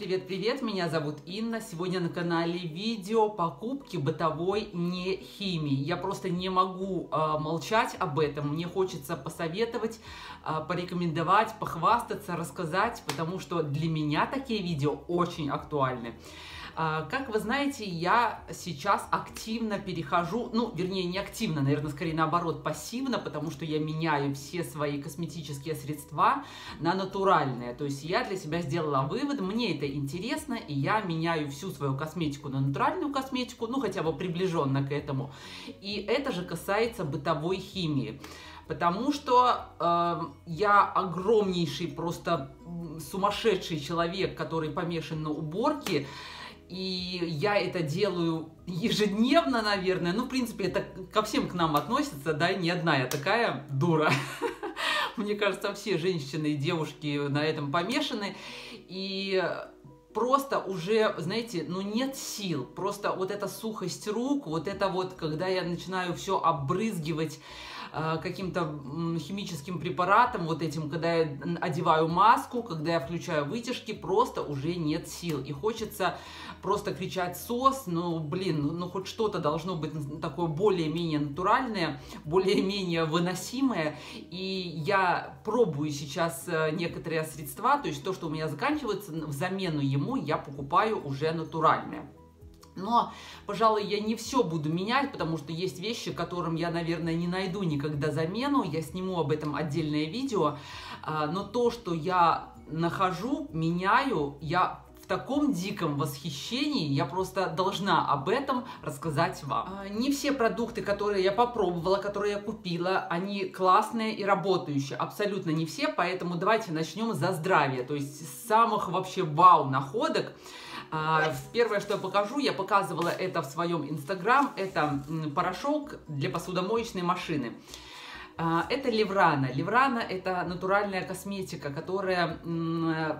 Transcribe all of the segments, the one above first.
привет-привет! Меня зовут Инна. Сегодня на канале видео покупки бытовой не химии. Я просто не могу молчать об этом. Мне хочется посоветовать, порекомендовать, похвастаться, рассказать, потому что для меня такие видео очень актуальны. Как вы знаете, я сейчас активно перехожу, ну, вернее, не активно, наверное, скорее наоборот, пассивно, потому что я меняю все свои косметические средства на натуральные. То есть я для себя сделала вывод, мне это интересно, и я меняю всю свою косметику на натуральную косметику, ну, хотя бы приближенно к этому. И это же касается бытовой химии. Потому что я огромнейший, просто сумасшедший человек, который помешан на уборке. И я это делаю ежедневно, наверное. Ну, в принципе, это ко всем к нам относится, да, не одна я такая дура. Мне кажется, все женщины и девушки на этом помешаны. И просто уже, знаете, ну нет сил. Просто вот эта сухость рук, вот это вот, когда я начинаю все обрызгивать каким-то химическим препаратом, вот этим, когда я одеваю маску, когда я включаю вытяжки, просто уже нет сил. И хочется просто кричать сос, ну, блин, ну, хоть что-то должно быть такое более-менее натуральное, более-менее выносимое. И я пробую сейчас некоторые средства, то есть то, что у меня заканчивается, взамен ему я покупаю уже натуральное. Но, пожалуй, я не все буду менять, потому что есть вещи, которым я, наверное, не найду никогда замену. Я сниму об этом отдельное видео. Но то, что я нахожу, меняю, я в таком диком восхищении, я просто должна об этом рассказать вам. Не все продукты, которые я попробовала, которые я купила, они классные и работающие. Абсолютно не все, поэтому давайте начнем за здравие. То есть с самых вообще вау находок. Первое, что я покажу, я показывала это в своем Instagram, это порошок для посудомоечной машины. Это Леврана. Леврана – это натуральная косметика, которая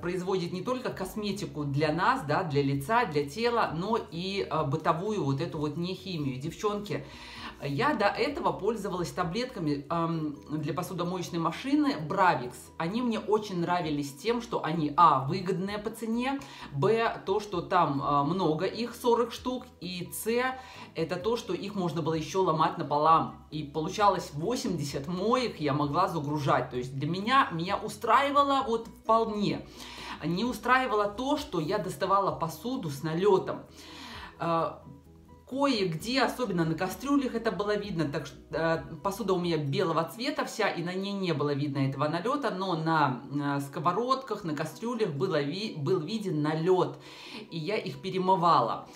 производит не только косметику для нас, да, для лица, для тела, но и бытовую вот эту вот нехимию. Девчонки, я до этого пользовалась таблетками для посудомоечной машины Бравикс. Они мне очень нравились тем, что они, а, выгодные по цене, б, то, что там много их, 40 штук, и с, это то, что их можно было еще ломать напополам. И получалось 80 моек я могла загружать. То есть для меня устраивало вот вполне. Не устраивало то, что я доставала посуду с налетом. Кое-где, особенно на кастрюлях, это было видно, так что посуда у меня белого цвета вся, и на ней не было видно этого налета, но на сковородках, на кастрюлях был виден налет, и я их перемывала.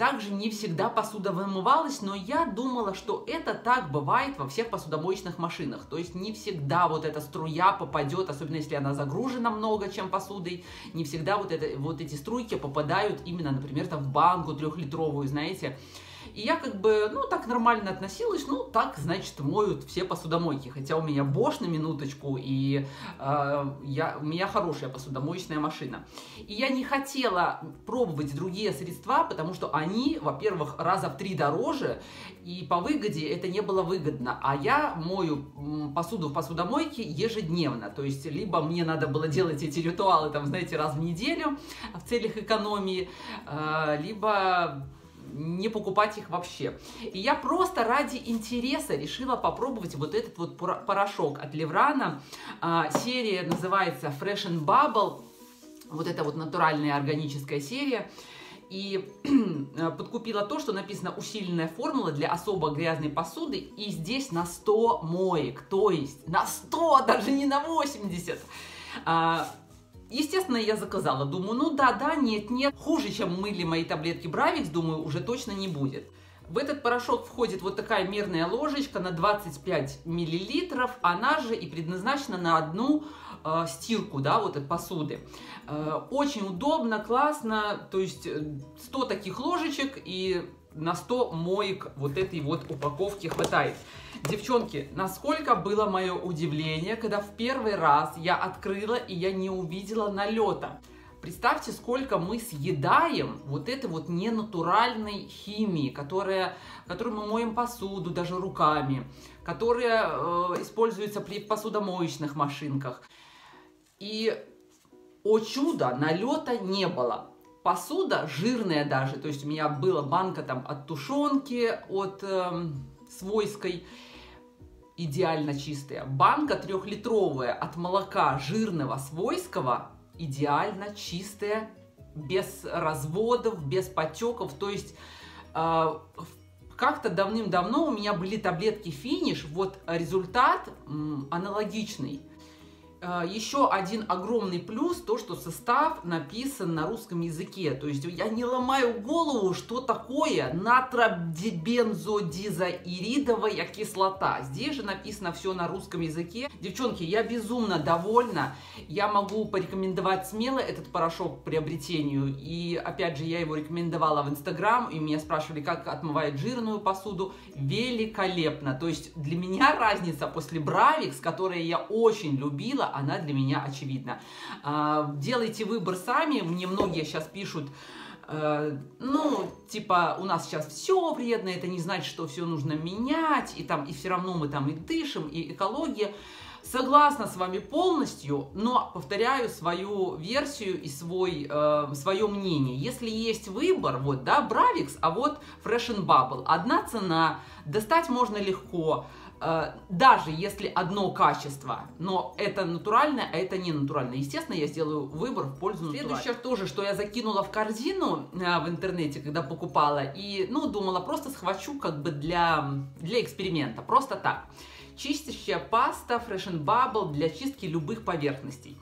Также не всегда посуда вымывалась, но я думала, что это так бывает во всех посудомоечных машинах, то есть не всегда вот эта струя попадет, особенно если она загружена много чем посудой, не всегда вот эти струйки попадают именно, например, там, в банку трехлитровую, знаете. И я как бы, ну, так нормально относилась, ну, так, значит, моют все посудомойки. Хотя у меня Bosch на минуточку, и у меня хорошая посудомоечная машина. И я не хотела пробовать другие средства, потому что они, во-первых, раза в 3 дороже, и по выгоде это не было выгодно. А я мою посуду в посудомойке ежедневно. То есть, либо мне надо было делать эти ритуалы, там, знаете, раз в неделю в целях экономии, либо не покупать их вообще. И я просто ради интереса решила попробовать вот этот вот порошок от Леврана. Серия называется Fresh and Bubble. Вот это вот натуральная органическая серия. И подкупила то, что написано «Усиленная формула для особо грязной посуды». И здесь на 100 моек. То есть на 100, даже не на 80. Естественно, я заказала. Думаю, ну да, нет. Хуже, чем мыли мои таблетки Бравикс, думаю, уже точно не будет. В этот порошок входит вот такая мерная ложечка на 25 мл. Она же и предназначена на одну стирку, да, вот от посуды. Очень удобно, классно. То есть 100 таких ложечек и на 100 моек вот этой вот упаковки хватает. Девчонки, насколько было мое удивление, когда в первый раз я открыла и я не увидела налета. Представьте, сколько мы съедаем вот этой вот ненатуральной химии, которую мы моем посуду даже руками, которая используется при посудомоечных машинках. И О чудо, налета не было. Посуда жирная даже, то есть у меня была банка там от тушенки, от свойской, идеально чистая. Банка 3-литровая от молока жирного свойского, идеально чистая, без разводов, без потеков. То есть как-то давным-давно у меня были таблетки Finish, вот результат аналогичный. Еще один огромный плюс, то, что состав написан на русском языке. То есть я не ломаю голову, что такое натрабензодизоиридовая кислота. Здесь же написано все на русском языке. Девчонки, я безумно довольна. Я могу порекомендовать смело этот порошок к приобретению. И опять же, я его рекомендовала в Инстаграм, и меня спрашивали, как отмывает жирную посуду. Великолепно. То есть для меня разница после Бравикс, которые я очень любила, она для меня очевидна. Делайте выбор сами. Мне многие сейчас пишут, ну, типа, у нас сейчас все вредно, это не значит, что все нужно менять, и там, и все равно мы там и дышим, и экология. Согласна с вами полностью, но повторяю свою версию и свое мнение. Если есть выбор, вот, да, Бравикс, а вот Fresh and Bubble. Одна цена, достать можно легко, даже если одно качество, но это натуральное, а это не натуральное. Естественно, я сделаю выбор в пользу натурального. Следующее тоже, что я закинула в корзину в интернете, когда покупала, и, ну, думала, просто схвачу как бы для эксперимента, просто так. Чистящая паста Fresh and Bubble для чистки любых поверхностей.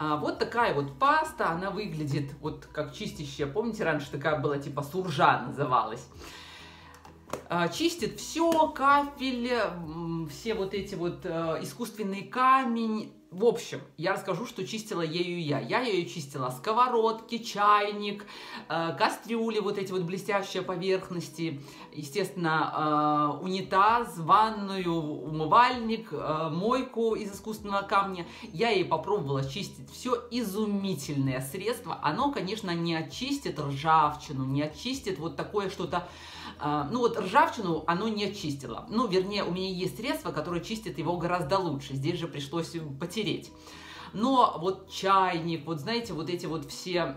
Вот такая вот паста, она выглядит вот как чистящая. Помните, раньше такая была, типа суржа называлась. Чистит все, кафель, все вот эти вот искусственный камень. В общем, я расскажу, что чистила ею я. Я ее чистила сковородки, чайник, кастрюли, вот эти вот блестящие поверхности, естественно, унитаз, ванную, умывальник, мойку из искусственного камня. Я ей попробовала чистить. Все изумительное средство. Оно, конечно, не очистит ржавчину, не очистит вот такое что-то. Ну вот ржавчину оно не очистило. Ну, вернее, у меня есть средство, которое чистит его гораздо лучше. Здесь же пришлось потереть. Но вот чайник, вот знаете, вот эти вот все,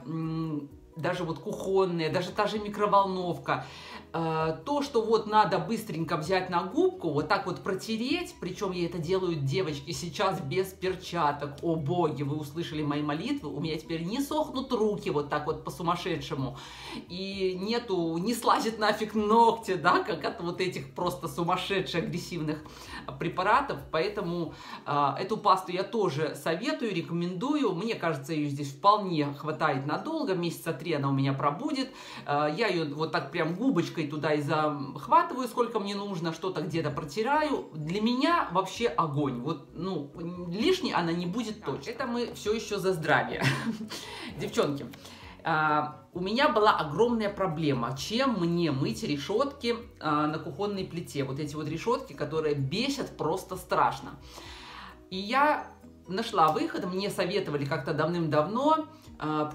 даже вот кухонные, даже та же микроволновка, то, что вот надо быстренько взять на губку, вот так вот протереть, причем я это делаю, девочки, сейчас без перчаток. О боги, вы услышали мои молитвы, у меня теперь не сохнут руки вот так вот по-сумасшедшему, и нету, не слазит нафиг ногти, да, как от вот этих просто сумасшедших агрессивных препаратов, поэтому эту пасту я тоже советую, рекомендую, мне кажется, ее здесь вполне хватает надолго, месяца 3 она у меня пробудет, я ее вот так прям губочкой туда и захватываю, сколько мне нужно, что-то где-то протираю. Для меня вообще огонь. Вот, ну, лишней она не будет точно. Это мы все еще за здравие. Девчонки, у меня была огромная проблема, чем мне мыть решетки на кухонной плите. Вот эти вот решетки, которые бесят просто страшно. И я нашла выход, мне советовали как-то давным-давно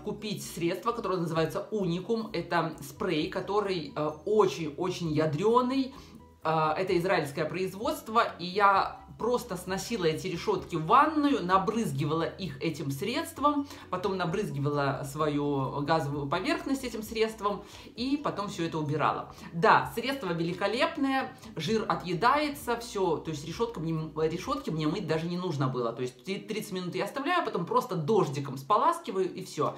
купить средство, которое называется Уникум. Это спрей, который очень-очень ядреный. Это израильское производство. И я просто сносила эти решетки в ванную, набрызгивала их этим средством, потом набрызгивала свою газовую поверхность этим средством и потом все это убирала. Да, средство великолепное, жир отъедается, все, то есть решетки мне мыть даже не нужно было. То есть 30 минут я оставляю, потом просто дождиком споласкиваю и все.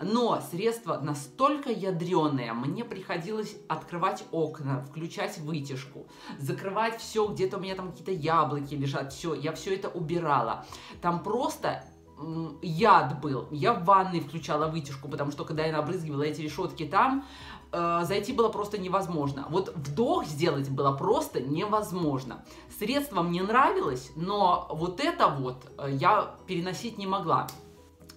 Но средство настолько ядреное, мне приходилось открывать окна, включать вытяжку, закрывать все, где-то у меня там какие-то яблоки лежат, все, я все это убирала. Там просто яд был. Я в ванной включала вытяжку, потому что когда я набрызгивала эти решетки там, зайти было просто невозможно. Вот вдох сделать было просто невозможно. Средство мне нравилось, но вот это вот я переносить не могла.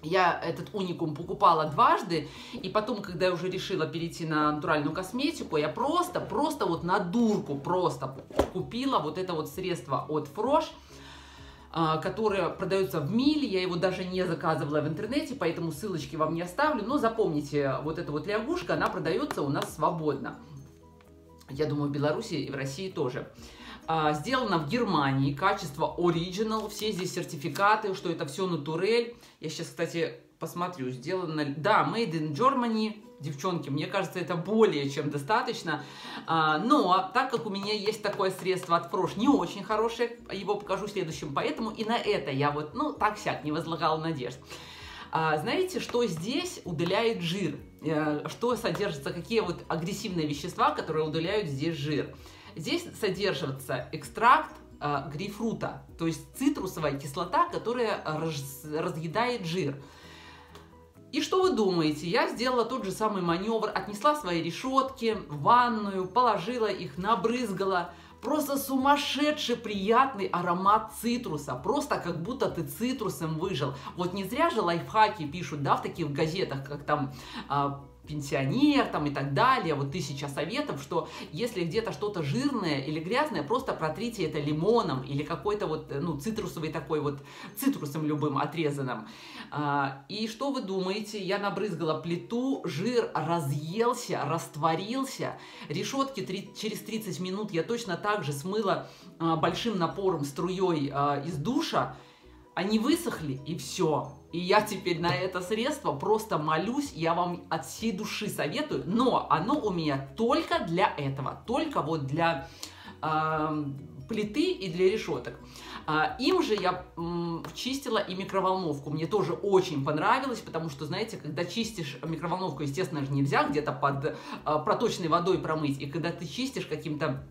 Я этот Уникум покупала дважды, и потом, когда я уже решила перейти на натуральную косметику, я просто вот на дурку просто купила вот это вот средство от Фрош, которое продается в миле, я его даже не заказывала в интернете, поэтому ссылочки вам не оставлю, но запомните, вот эта вот лягушка, она продается у нас свободно. Я думаю, в Беларуси и в России тоже. Сделано в Германии, качество оригинал, все здесь сертификаты, что это все натурель. Я сейчас, кстати, посмотрю, сделано, да, made in Germany, девчонки, мне кажется, это более чем достаточно. Но так как у меня есть такое средство от Frosch, не очень хорошее, его покажу в следующем, поэтому и на это я вот, ну, так-сяк, не возлагала надежд. Знаете, что здесь удаляет жир? Что содержится, какие вот агрессивные вещества, которые удаляют здесь жир? Здесь содержится экстракт грейпфрута, то есть цитрусовая кислота, которая разъедает жир. И что вы думаете? Я сделала тот же самый маневр, отнесла свои решетки в ванную, положила их, набрызгала. Просто сумасшедший приятный аромат цитруса, просто как будто ты цитрусом выжил. Вот не зря же лайфхаки пишут, да, в таких газетах, как там... пенсионер там и так далее, вот 1000 советов, что если где-то что-то жирное или грязное, просто протрите это лимоном или какой-то вот, ну, цитрусовый такой вот, цитрусом любым отрезанным. И что вы думаете? Я набрызгала плиту, жир разъелся, растворился, решетки через 30 минут я точно так же смыла большим напором, струей из душа, они высохли и все. И я теперь на это средство просто молюсь, я вам от всей души советую, но оно у меня только для этого, только вот для плиты и для решеток. Им же я чистила и микроволновку, мне тоже очень понравилось, потому что, знаете, когда чистишь микроволновку, естественно же нельзя где-то под проточной водой промыть, и когда ты чистишь каким-то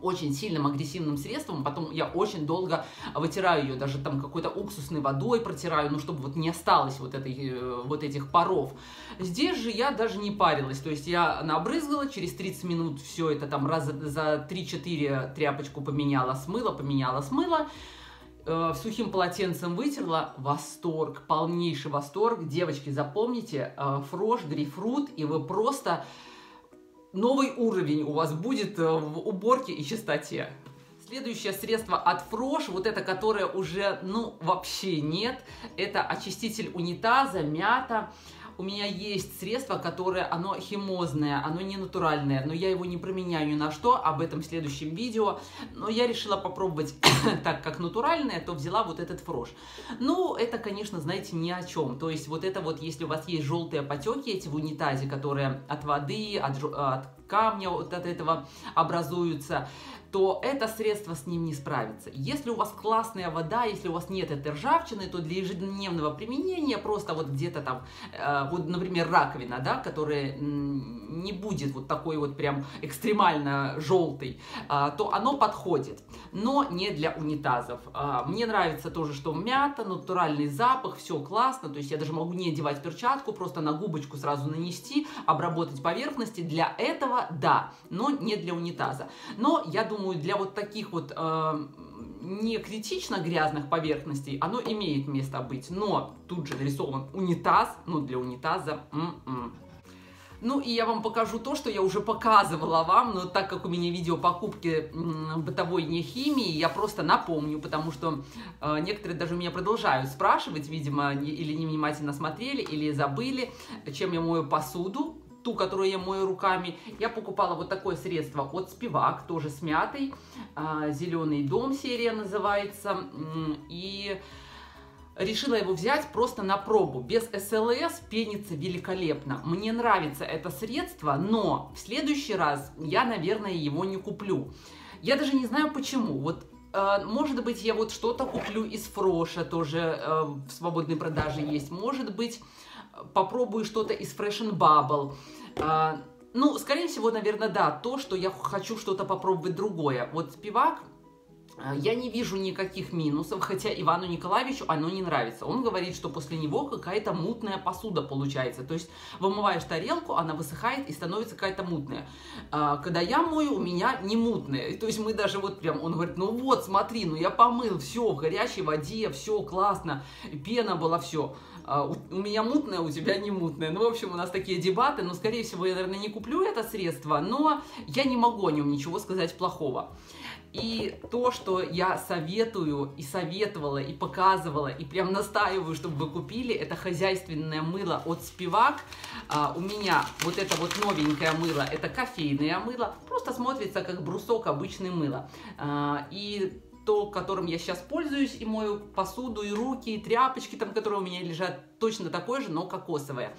очень сильным агрессивным средством, потом я очень долго вытираю ее, даже там какой-то уксусной водой протираю, ну, чтобы вот не осталось вот, этих паров. Здесь же я даже не парилась, то есть я набрызгала, через 30 минут все это там раз за 3-4 тряпочку поменяла, смыла, сухим полотенцем вытерла. Восторг, полнейший восторг. Девочки, запомните, Frosch, грейпфрут, и вы просто... Новый уровень у вас будет в уборке и чистоте. Следующее средство от Frosch, вот это, которое уже, ну, вообще нет, это очиститель унитаза, мята. У меня есть средство, которое, оно химозное, оно не натуральное, но я его не применяю ни на что, об этом в следующем видео. Но я решила попробовать, так как натуральное, то взяла вот этот Frosch. Ну, это, конечно, знаете, ни о чем. То есть вот это вот, если у вас есть желтые потеки эти в унитазе, которые от воды, от камня вот от этого образуются, то это средство с ним не справится. Если у вас классная вода, если у вас нет этой ржавчины, то для ежедневного применения просто вот где-то там, вот, например, раковина, да, которая не будет вот такой вот прям экстремально желтой, то оно подходит, но не для унитазов. Мне нравится тоже, что мята, натуральный запах, все классно, то есть я даже могу не одевать перчатку, просто на губочку сразу нанести, обработать поверхности. Для этого да, но не для унитаза. Но я думаю, для вот таких вот не критично грязных поверхностей оно имеет место быть, но тут же нарисован унитаз, ну, для унитаза Ну и я вам покажу то, что я уже показывала вам, но так как у меня видео покупки бытовой не химии, я просто напомню, потому что некоторые даже меня продолжают спрашивать, видимо, или невнимательно смотрели, или забыли, чем я мою посуду, ту, которую я мою руками. Я покупала вот такое средство от Спивак, тоже с мятой, «Зеленый дом» серия называется, и... решила его взять просто на пробу. Без СЛС пенится великолепно. Мне нравится это средство, но в следующий раз я, наверное, его не куплю. Я даже не знаю почему. Вот, может быть, я вот что-то куплю из Фроша, тоже в свободной продаже есть. Может быть, попробую что-то из Fresh and Bubble. Ну, скорее всего, наверное, да, то, что я хочу что-то попробовать другое. Вот Спивак... Я не вижу никаких минусов, хотя Ивану Николаевичу оно не нравится. Он говорит, что после него какая-то мутная посуда получается. То есть вымываешь тарелку, она высыхает и становится какая-то мутная. Когда я мою, у меня не мутная. То есть мы даже вот прям, он говорит, ну вот, смотри, ну я помыл, все, в горячей воде, все классно, пена была, все. У меня мутная, у тебя не мутная. Ну, в общем, у нас такие дебаты, но, скорее всего, я, наверное, не куплю это средство, но я не могу о нем ничего сказать плохого. И И то, что я советую и советовала, и показывала, и прям настаиваю, чтобы вы купили, это хозяйственное мыло от Спивак. У меня вот это вот новенькое мыло, это кофейное мыло, просто смотрится как брусок обычное мыло. И то, которым я сейчас пользуюсь, и мою посуду, и руки, и тряпочки, там, которые у меня лежат, точно такое же, но кокосовое.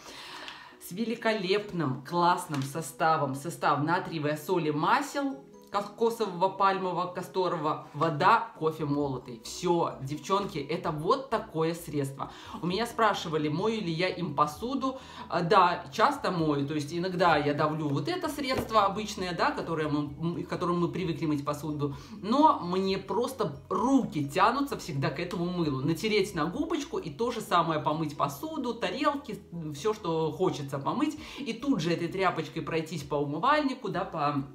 С великолепным, классным составом, состав натриевой соли, масел, кокосового, пальмового, касторового, вода, кофе молотый. Все, девчонки, это вот такое средство. У меня спрашивали, мою ли я им посуду. Да, часто мою, то есть иногда я давлю вот это средство обычное, да, которым мы привыкли мыть посуду, но мне просто руки тянутся всегда к этому мылу. Натереть на губочку и то же самое помыть посуду, тарелки, все, что хочется помыть, и тут же этой тряпочкой пройтись по умывальнику, да, по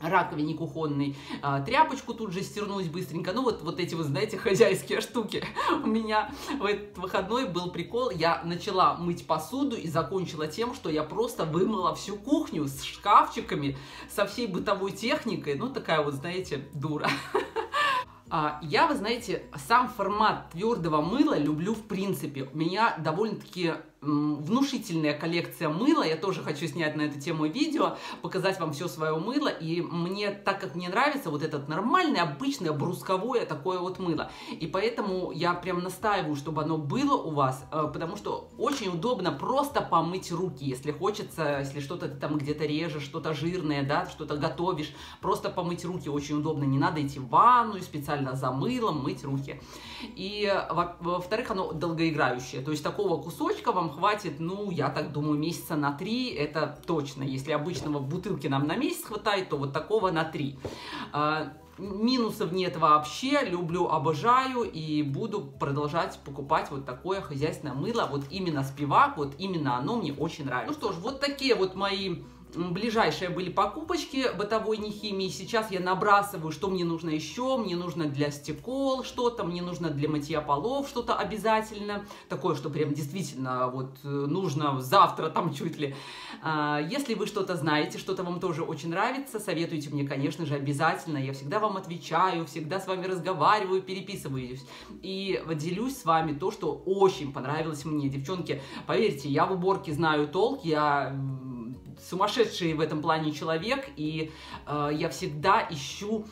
раковине кухонной, тряпочку тут же стирнуть быстренько. Ну вот эти, вы знаете, хозяйские штуки. У меня в этот выходной был прикол. Я начала мыть посуду и закончила тем, что я просто вымыла всю кухню с шкафчиками, со всей бытовой техникой. Ну такая вот, знаете, дура. Я, вы знаете, сам формат твердого мыла люблю в принципе. У меня довольно-таки внушительная коллекция мыла. Я тоже хочу снять на эту тему видео, показать вам все свое мыло. И мне, так как мне нравится вот это нормальное, обычное, брусковое такое вот мыло. И поэтому я прям настаиваю, чтобы оно было у вас, потому что очень удобно просто помыть руки, если хочется, если что-то там где-то режешь, что-то жирное, да, что-то готовишь, просто помыть руки очень удобно. Не надо идти в ванну и специально за мылом мыть руки. И, во-вторых, оно долгоиграющее. То есть такого кусочка вам хватит, ну, я так думаю, месяца на 3, это точно. Если обычного бутылки нам на месяц хватает, то вот такого на 3. Минусов нет вообще, люблю, обожаю и буду продолжать покупать вот такое хозяйственное мыло. Вот именно Спивак, вот именно оно мне очень нравится. Ну что ж, вот такие вот мои ближайшие были покупочки бытовой нехимии. Сейчас я набрасываю, что мне нужно еще. Мне нужно для стекол что-то, мне нужно для мытья полов что-то обязательно. Такое, что прям действительно вот нужно завтра там чуть ли. Если вы что-то знаете, что-то вам тоже очень нравится, советуйте мне, конечно же, обязательно. Я всегда вам отвечаю, всегда с вами разговариваю, переписываюсь. И делюсь с вами то, что очень понравилось мне. Девчонки, поверьте, я в уборке знаю толк, я сумасшедший в этом плане человек, и я всегда ищу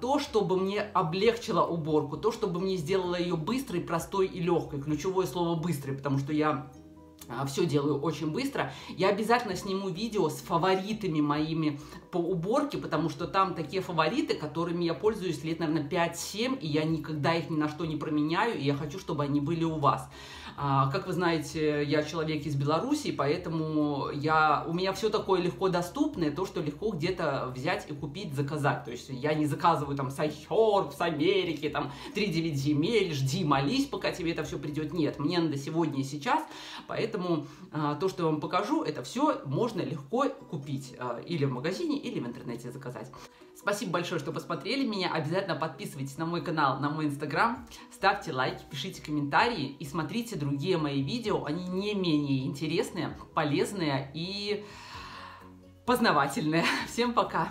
то, чтобы мне облегчило уборку, то, чтобы мне сделало ее быстрой, простой и легкой. Ключевое слово «быстрый», потому что я все делаю очень быстро. Я обязательно сниму видео с фаворитами моими по уборке, потому что там такие фавориты, которыми я пользуюсь лет, наверное, 5-7, и я никогда их ни на что не променяю, и я хочу, чтобы они были у вас. Как вы знаете, я человек из Беларуси, поэтому у меня все такое легко доступное, то, что легко где-то взять и купить, заказать. То есть я не заказываю там сайхер с Америки, там 3-9 земель, жди, молись, пока тебе это все придет. Нет, мне надо сегодня и сейчас, поэтому то, что я вам покажу, это все можно легко купить или в магазине, или в интернете заказать. Спасибо большое, что посмотрели меня. Обязательно подписывайтесь на мой канал, на мой инстаграм, ставьте лайки, пишите комментарии и смотрите другие мои видео. Они не менее интересные, полезные и познавательные. Всем пока!